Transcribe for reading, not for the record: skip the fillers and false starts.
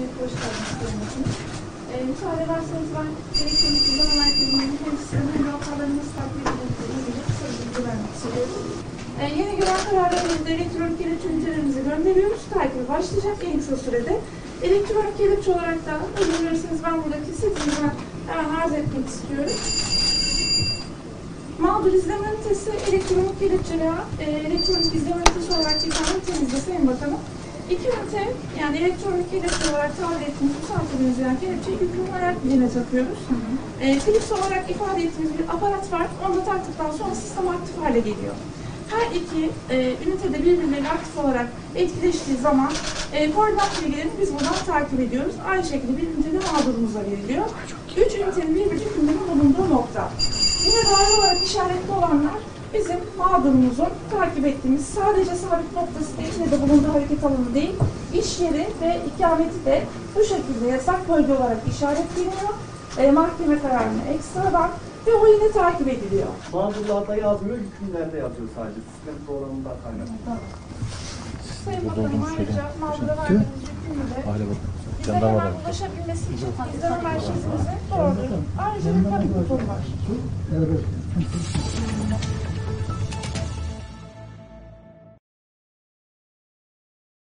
Öncelikle hoş geldiniz sorumlusun. Müsaade ederseniz ben gerekli okuldan olay bölümünün hem sistemi hem de hatalarını nasıl takip edildiğini bilir, kısa bilgi vermek istiyorum. Yeni gelen kararlarımızda elektronik gerekçelerimizi gönderiyoruz. Takibi başlayacak en kısa sürede. Elektronik gerekçe olarak da özür dilerseniz ben buradaki setimize hemen arz etmek istiyorum. Mağdur izleme ünitesi elektronik gerekçeler, elektronik izleme ünitesi olarak yıkanan ünitemizde Sayın Bakanım. İki ünite, yani elektronik gerekçe olarak tabir ettiğimiz müsaadeniz yani kelepçeyi yükümlü olarak birine takıyoruz. Klips olarak ifade ettiğimiz bir aparat var, onu da taktıktan sonra sistem aktif hale geliyor. Her iki ünitede birbirleriyle aktif olarak etkileştiği zaman koordinat bilgilerini biz buradan takip ediyoruz. Aynı şekilde bir ünitede mağdurumuza veriliyor. Üç ünitenin birbirinin yükümlünün bulunduğu nokta. Yine dair olarak işaretli olanlar bizim mağdurumuzun takip ettiğimiz sadece sabit noktası da içinde de bulunduğu hareket alanı değil, iş yeri ve ikameti de bu şekilde yasak bölge olarak işaretleniyor. Mahkeme kararını ekstradan ve o yine takip ediliyor. Mağdurlarda yazmıyor, hükümlerde yazıyor sadece. Sistem programından kaynaklı. Tamam. Sayın Bakanım ayrıca mağdura verdiğimiz hükümlü de izlenemen ulaşabilmesi için izleme merkezimize doğrudur. Ayrıca bir tabi butonu var.